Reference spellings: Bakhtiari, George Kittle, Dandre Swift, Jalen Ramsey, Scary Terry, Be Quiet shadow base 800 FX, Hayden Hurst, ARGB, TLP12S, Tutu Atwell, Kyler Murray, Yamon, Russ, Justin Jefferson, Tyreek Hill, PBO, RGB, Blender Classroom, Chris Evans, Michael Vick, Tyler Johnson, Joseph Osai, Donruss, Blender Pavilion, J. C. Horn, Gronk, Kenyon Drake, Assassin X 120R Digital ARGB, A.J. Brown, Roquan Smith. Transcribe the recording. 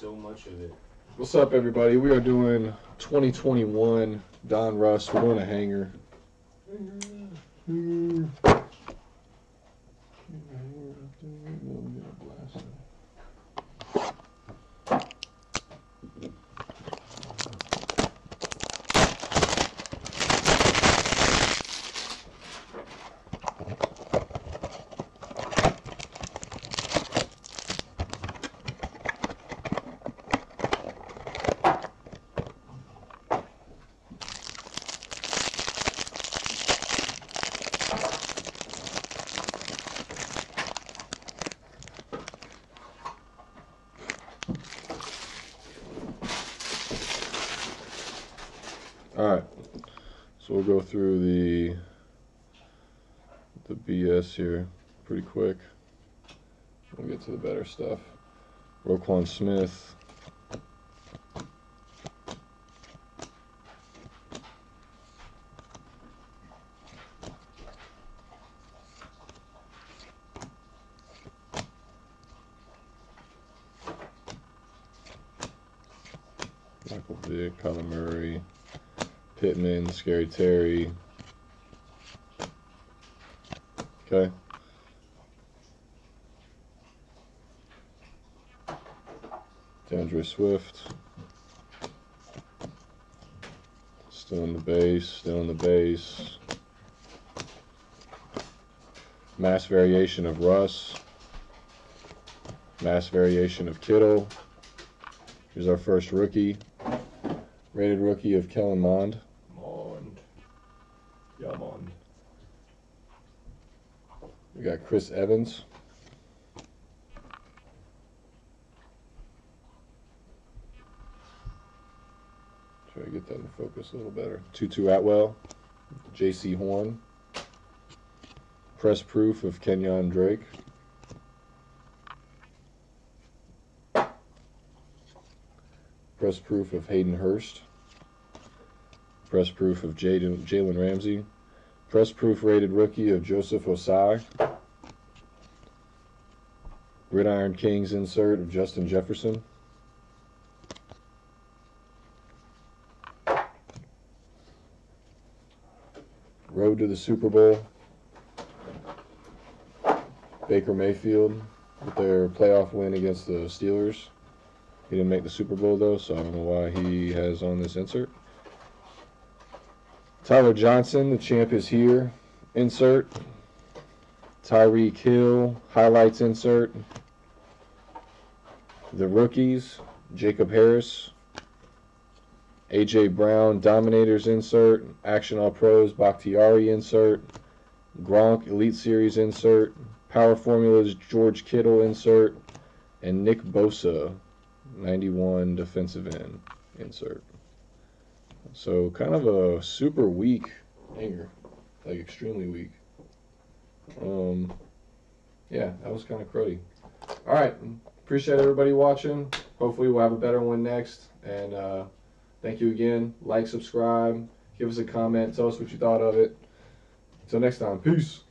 so much of it. What's up, everybody? We are doing 2021 Donruss. We're doing a hanger. We'll go through the BS here pretty quick. We'll get to the better stuff. Roquan Smith. Michael Vick, Kyler Murray. Pittman, Scary Terry. Okay. Dandre Swift. Still in the base, still in the base. Mass variation of Russ. Mass variation of Kittle. Here's our first rookie. Rated rookie of Kellen Mond. Yamon. We got Chris Evans. Try to get that in focus a little better. Tutu Atwell. J. C. Horn. Press proof of Kenyon Drake. Press proof of Hayden Hurst. Press proof of Jalen Ramsey. Press proof rated rookie of Joseph Osai. Gridiron Kings insert of Justin Jefferson. Road to the Super Bowl. Baker Mayfield with their playoff win against the Steelers. He didn't make the Super Bowl though, so I don't know why he has on this insert. Tyler Johnson, the champ is here, insert. Tyreek Hill, highlights insert. The rookies, Jacob Harris. A.J. Brown, Dominators insert. Action All Pros, Bakhtiari insert. Gronk, Elite Series insert. Power Formulas, George Kittle insert. And Nick Bosa, 91 defensive end insert. So kind of a super weak hanger, like extremely weak. Yeah, that was kind of cruddy. All right, appreciate everybody watching. Hopefully we'll have a better one next. And thank you again. Like, subscribe, give us a comment, tell us what you thought of it. Until next time, peace.